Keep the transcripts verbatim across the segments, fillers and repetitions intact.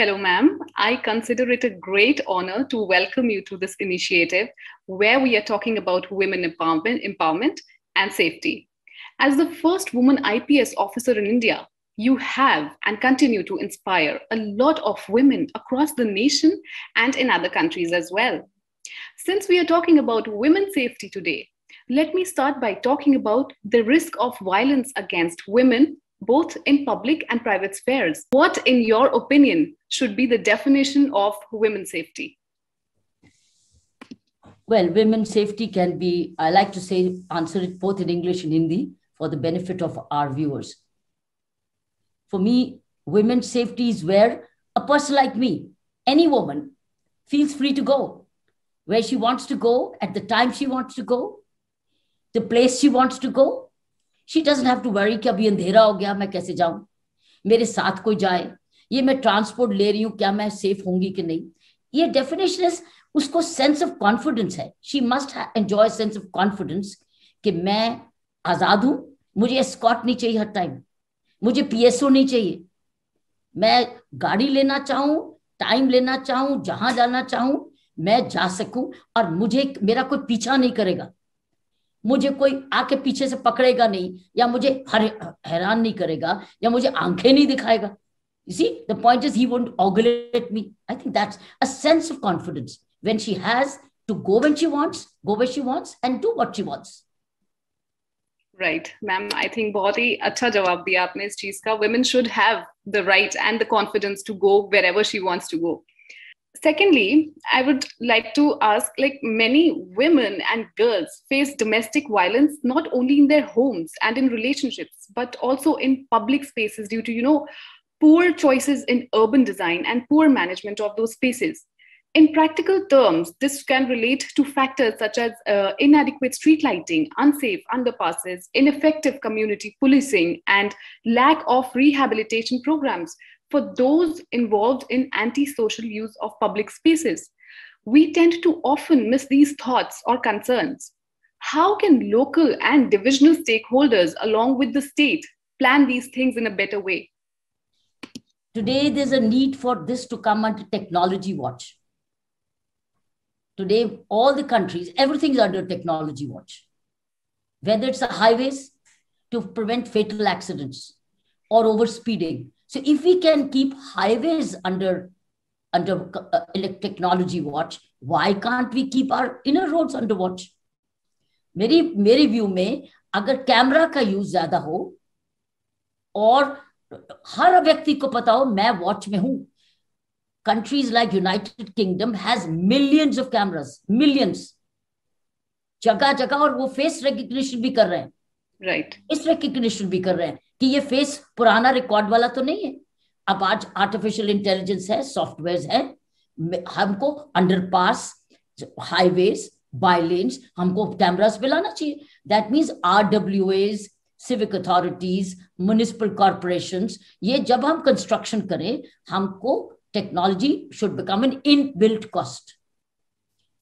Hello, ma'am. I consider it a great honor to welcome you to this initiative where we are talking about women empowerment, empowerment and safety. As the first woman I P S officer in India, you have and continue to inspire a lot of women across the nation and in other countries as well. Since we are talking about women's safety today, let me start by talking about the risk of violence against women, both in public and private spheres. What, in your opinion, should be the definition of women's safety? Well, women's safety can be, I like to say, answer it both in English and Hindi for the benefit of our viewers. For me, women's safety is where a person like me, any woman, feels free to go, where she wants to go, at the time she wants to go, the place she wants to go. She doesn't have to worry कि अभी अंधेरा हो गया मैं कैसे जाऊं, मेरे साथ कोई जाए, ये मैं ट्रांसपोर्ट ले रही हूँ क्या मैं सेफ होंगी कि नहीं। ये डेफिनेशन है, उसको सेंस ऑफ कॉन्फिडेंस है। She must enjoy sense of confidence कि मैं आजाद हूं, मुझे एस्कॉर्ट नहीं चाहिए हर टाइम, मुझे पीएसओ नहीं चाहिए, मैं गाड़ी लेना चाहूँ, टाइम लेना चाहूँ, जहां जाना चाहूँ मैं जा सकूँ और मुझे मेरा कोई पीछा नहीं करेगा, मुझे कोई आके पीछे से पकड़ेगा नहीं या मुझे हर, हैरान नहीं करेगा या मुझे आंखें नहीं दिखाएगा। You see, the point is he won't regulate me. I think that's a sense of confidence when she has to go when she wants, go where she wants, and do what she wants. Right, ma'am. I think बहुत ही अच्छा जवाब दिया आपने इस चीज का। Women should have the right and the confidence to go wherever she wants to go. Secondly, I would like to ask, like many women and girls face domestic violence, not only in their homes and in relationships, but also in public spaces due to, you know, poor choices in urban design and poor management of those spaces. In practical terms, this can relate to factors such as uh, inadequate street lighting, unsafe underpasses, ineffective community policing, and lack of rehabilitation programs for those involved in anti-social use of public spaces. We tend to often miss these thoughts or concerns. How can local and divisional stakeholders, along with the state, plan these things in a better way? Today, there's a need for this to come under technology watch. Today, all the countries, everything's under technology watch. Whether it's the highways to prevent fatal accidents or overspeeding. So if we can keep highways under, under uh, technology watch, why can't we keep our inner roads under watch? मेरी मेरी view में अगर camera का use ज्यादा हो और हर व्यक्ति को पता हो मैं वॉच में हूं। Countries like United Kingdom has millions of cameras, millions. जगह जगह और वो face recognition भी कर रहे हैं। Right. इस recognition भी कर रहे हैं कि ये फेस पुराना रिकॉर्ड वाला तो नहीं है। अब आज आर्टिफिशियल इंटेलिजेंस है, सॉफ्टवेयर है, हमको अंडरपास, हाईवेज, बायलेन्स, हमको कैमरास पे लाना चाहिए। दैट मींस आरडब्ल्यूएज, सिविक अथॉरिटीज, म्युनिसिपल कॉर्पोरेशंस, ये जब हम कंस्ट्रक्शन करें, हमको technology should become an inbuilt cost.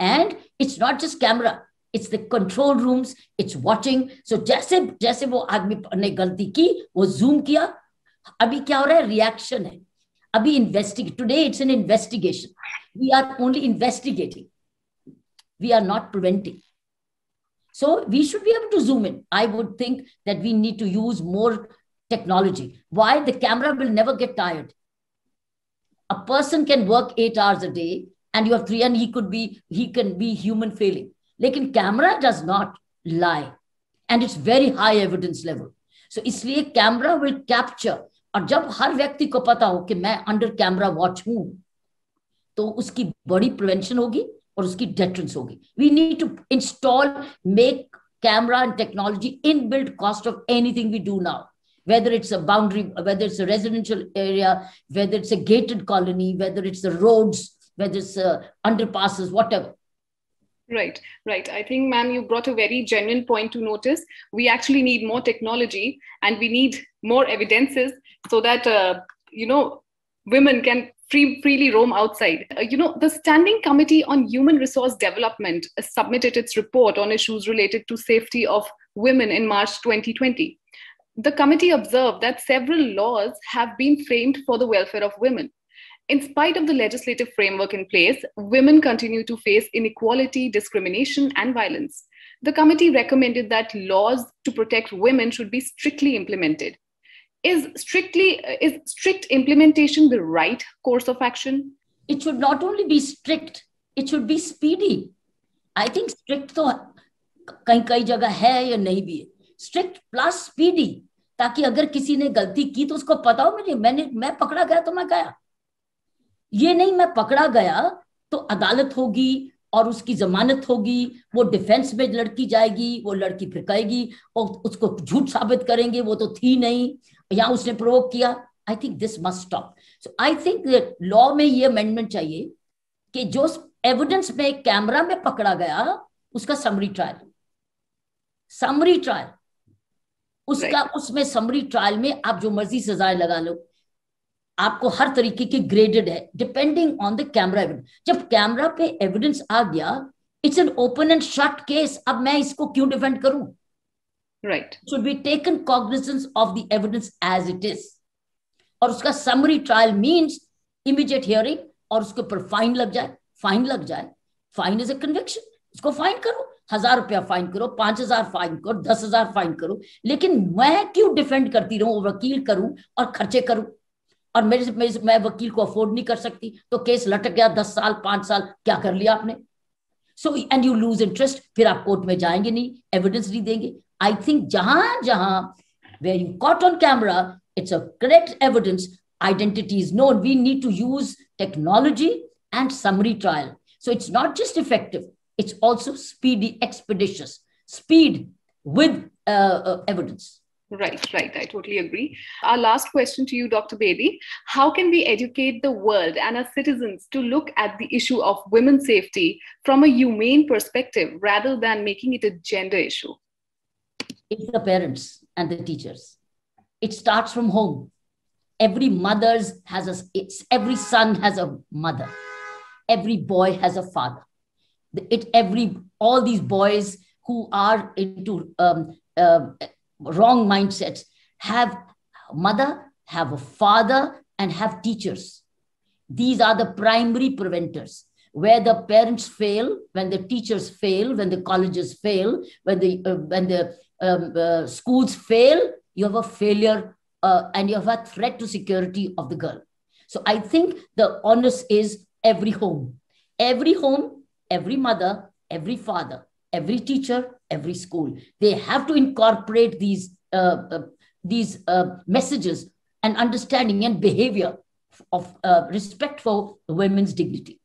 And it's not just camera, it's the control rooms, it's watching. So जैसे जैसे वो आदमी ने गलती की वो जूम किया, अभी क्या हो रहा है, रिएक्शन है, अभी investigate. Today it's an investigation, we are only investigating, we are not preventing. So we should be able to zoom in. I would think that we need to use more technology. Why? The camera will never get tired. A person can work eight hours a day and you have three and he could be he can be human failing. लेकिन camera does not lie and it's very high evidence level. So इसलिए camera will capture, और जब हर व्यक्ति को पता हो कि मैं अंडर कैमरा वॉच हूं तो उसकी बड़ी प्रिवेंशन होगी और उसकी डेटरेंस होगी। We need to install, make camera and technology in built cost of anything we do now, whether it's a boundary, whether it's a residential area, whether it's a gated colony, whether it's the roads, whether it's uh, underpasses, whatever. Right, right. I think, ma'am, you brought a very genuine point to notice. We actually need more technology and we need more evidences so that, uh, you know, women can free, freely roam outside. Uh, you know, the Standing Committee on Human Resource Development submitted its report on issues related to safety of women in March twenty twenty. The committee observed that several laws have been framed for the welfare of women. In spite of the legislative framework in place, women continue to face inequality, discrimination, and violence. The committee recommended that laws to protect women should be strictly implemented. Is strictly is strict implementation the right course of action? It should not only be strict, it should be speedy. I think strict तो कहीं कई जगह है या नहीं भी है, strict plus speedy, ताकि अगर किसी ने गलती की तो उसको पता हो मुझे मैंने मैं पकड़ा गया तो मैं गया, ये नहीं मैं पकड़ा गया तो अदालत होगी और उसकी जमानत होगी, वो डिफेंस में लड़की जाएगी, वो लड़की फिर कहेगी और उसको झूठ साबित करेंगे वो तो थी नहीं या उसने प्रोवोक किया. I think this must stop. So I think law में ये अमेंडमेंट चाहिए कि जो एविडेंस में कैमरा में पकड़ा गया उसका समरी ट्रायल समरी ट्रायल उसका right. उसमें समरी ट्रायल में आप जो मर्जी सजाएं लगा लो, आपको हर तरीके की ग्रेडेड है depending on the camera evidence. जब कैमरा पे एविडेंस आ गया it's an open and shut case, अब मैं इसको क्यों डिफेंड करूं? Right, should be taken cognizance of the evidence as it is. और उसका summary trial means immediate hearing और उसके ऊपर फाइन लग जाए फाइन लग जाए फाइन इज अ कन्विक्शन, उसको फाइन करो, हजार रुपया फाइन करो, पांच हजार फाइन करो, दस हजार फाइन करो, लेकिन मैं क्यों डिफेंड करती रहूं, वकील करूं और खर्चे करूं और मेरे, मेरे मैं वकील को अफोर्ड नहीं कर सकती तो केस लटक गया दस साल पांच साल, क्या कर लिया आपने? So and you lose interest, फिर आप कोर्ट में जाएंगे नहीं, एविडेंस नहीं देंगे. I think jahan jahan where you caught on camera, it's a correct evidence, identity is known. We need to use technology and summary trial. So it's not just effective, it's also speedy, expeditious, speed with uh, uh, evidence. Right, right. I totally agree. Our last question to you, Doctor Bedi. How can we educate the world and our citizens to look at the issue of women's safety from a humane perspective rather than making it a gender issue? It's the parents and the teachers. It starts from home. Every mother's has a, it's, every son has a mother. Every boy has a father. It, every, all these boys who are into um, uh, wrong mindsets have a mother, have a father, and have teachers. These are the primary preventers. Where the parents fail, when the teachers fail, when the colleges fail, when the, uh, when the Um, uh, schools fail, you have a failure uh, and you have a threat to security of the girl. So I think the onus is every home, every home, every mother, every father, every teacher, every school. They have to incorporate these, uh, uh, these uh, messages and understanding and behavior of uh, respect for women's dignity.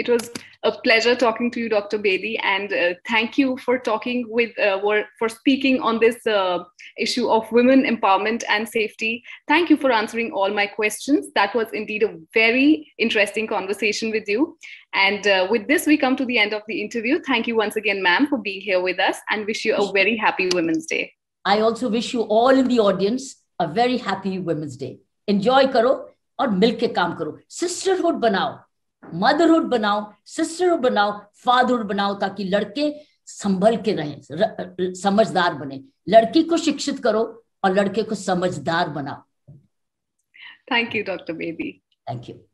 It was a pleasure talking to you, Doctor Bedi, and uh, thank you for talking with, uh, for speaking on this uh, issue of women empowerment and safety. Thank you for answering all my questions. That was indeed a very interesting conversation with you. And uh, with this, we come to the end of the interview. Thank you once again, ma'am, for being here with us, and wish you a very happy Women's Day. I also wish you all in the audience a very happy Women's Day. Enjoy karo aur milke kaam karo. Sisterhood banao. Motherhood बनाओ, sisterhood बनाओ, fatherhood बनाओ, ताकि लड़के संभल के रहें, समझदार बने. लड़की को शिक्षित करो और लड़के को समझदार बनाओ. Thank you doctor Bedi. Thank you.